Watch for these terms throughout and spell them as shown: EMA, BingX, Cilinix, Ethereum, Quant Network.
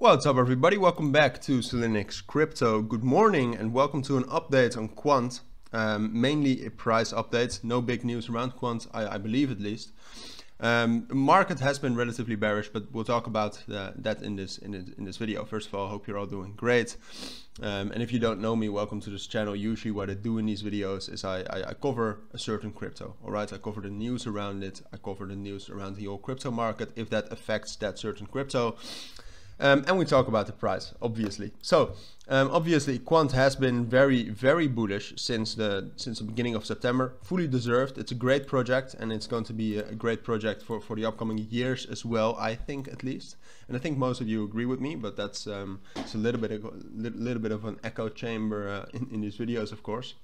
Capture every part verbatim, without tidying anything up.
What's up everybody, welcome back to Cilinix Crypto. Good morning and welcome to an update on Quant, um, mainly a price update. No big news around Quant, I, I believe at least. Um, the market has been relatively bearish, but we'll talk about the, that in this, in, in this video. First of all, I hope you're all doing great. Um, and if you don't know me, welcome to this channel. Usually what I do in these videos is I, I, I cover a certain crypto, all right? I cover the news around it, I cover the news around the whole crypto market, if that affects that certain crypto. Um, and we talk about the price, obviously. So um, obviously Quant has been very, very bullish since the since the beginning of September. Fully deserved. It's a great project, and it's going to be a great project for, for the upcoming years as well, I think, at least. And I think most of you agree with me, but that's um, it's a little bit of, little, little bit of an echo chamber uh, in, in these videos, of course.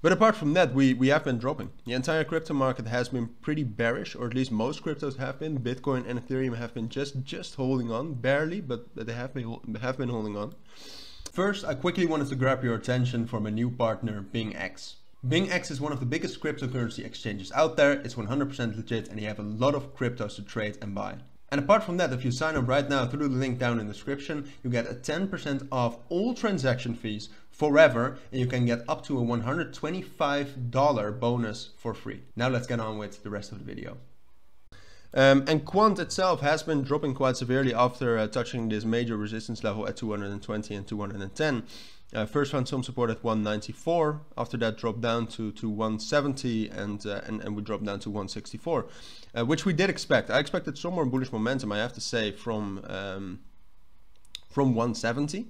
But apart from that, we, we have been dropping. The entire crypto market has been pretty bearish, or at least most cryptos have been. Bitcoin and Ethereum have been just, just holding on, barely, but they have been, have been holding on. First, I quickly wanted to grab your attention from a new partner, BingX. BingX is one of the biggest cryptocurrency exchanges out there. It's one hundred percent legit, and you have a lot of cryptos to trade and buy. And apart from that, if you sign up right now through the link down in the description, you get a ten percent off all transaction fees forever, and you can get up to a one hundred twenty-five dollar bonus for free. Now let's get on with the rest of the video. Um, and Quant itself has been dropping quite severely after uh, touching this major resistance level at two hundred twenty and two hundred ten. Uh, first found some support at one ninety-four, after that dropped down to, to one seventy, and, uh, and and we dropped down to one sixty-four, uh, which we did expect. I expected some more bullish momentum, I have to say, from um, from one seventy.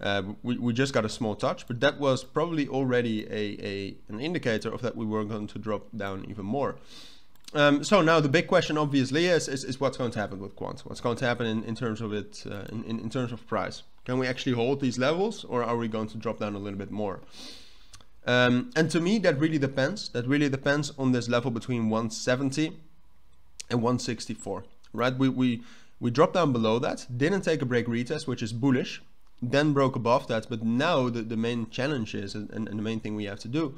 Uh, we, we just got a small touch, but that was probably already a, a an indicator of that we were going to drop down even more. Um, so now the big question, obviously, is, is is what's going to happen with Quant? What's going to happen in, in terms of it, uh, in, in in terms of price? Can we actually hold these levels, or are we going to drop down a little bit more? Um, and to me, that really depends. That really depends on this level between one seventy and one sixty-four, right? We we we dropped down below that, didn't take a break retest, which is bullish. Then broke above that, but now the the main challenge is, and, and the main thing we have to do,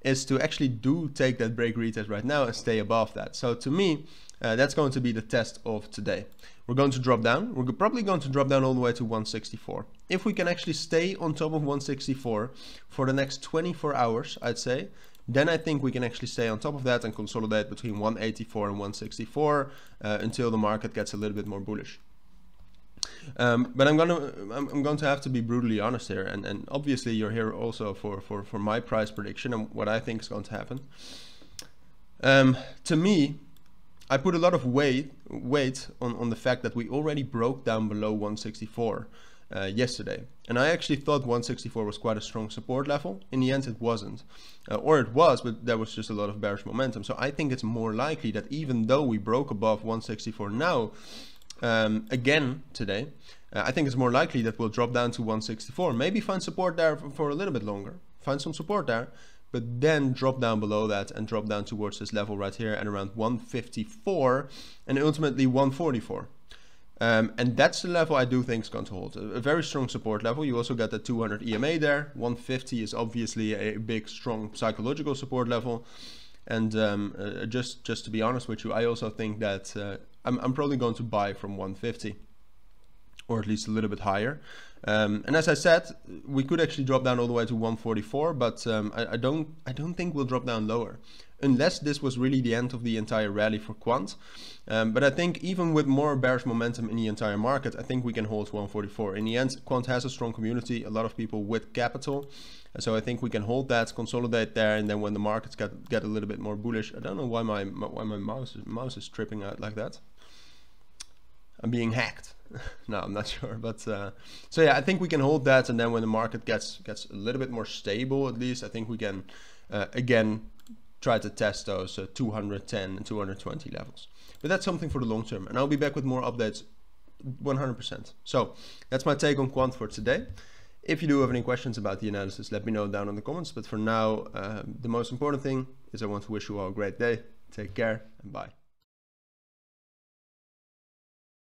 is to actually do take that break retest right now and stay above that. So to me, uh, that's going to be the test of today. We're going to drop down. We're probably going to drop down all the way to one sixty-four. If we can actually stay on top of one sixty-four for the next twenty-four hours, I'd say, then I think we can actually stay on top of that and consolidate between one eighty-four and one sixty-four uh, until the market gets a little bit more bullish. Um, but I'm gonna I'm, I'm going to have to be brutally honest here, and, and obviously you're here also for, for, for my price prediction and what I think is going to happen. Um, to me, I put a lot of weight weight on, on the fact that we already broke down below one sixty-four uh, yesterday, and I actually thought one sixty-four was quite a strong support level. In the end, it wasn't, uh, or it was, but there was just a lot of bearish momentum. So I think it's more likely that even though we broke above one sixty-four now, Um, again today, uh, I think it's more likely that we'll drop down to one sixty-four, maybe find support there for, for a little bit longer, find some support there, but then drop down below that and drop down towards this level right here at around one fifty-four and ultimately one forty-four. Um, and that's the level I do think is going to hold. A, a very strong support level. You also got the two hundred E M A there. one fifty is obviously a big, strong psychological support level. And um, uh, just, just to be honest with you, I also think that uh, I'm, I'm probably going to buy from one fifty, or at least a little bit higher. Um, and as I said, we could actually drop down all the way to one forty-four, but um, I, I don't I don't think we'll drop down lower, unless this was really the end of the entire rally for Quant. Um, but I think even with more bearish momentum in the entire market, I think we can hold one forty-four. In the end, Quant has a strong community, a lot of people with capital. So I think we can hold that, consolidate there, and then when the markets get, get a little bit more bullish. I don't know why my, my, why my mouse, mouse is tripping out like that. I'm being hacked. No, I'm not sure. But uh, so yeah, I think we can hold that, and then when the market gets gets a little bit more stable, at least, I think we can, uh, again, try to test those uh, two ten and two twenty levels. But that's something for the long term, and I'll be back with more updates one hundred percent. So that's my take on Quant for today. If you do have any questions about the analysis, let me know down in the comments. But for now, uh, the most important thing is I want to wish you all a great day. Take care and bye.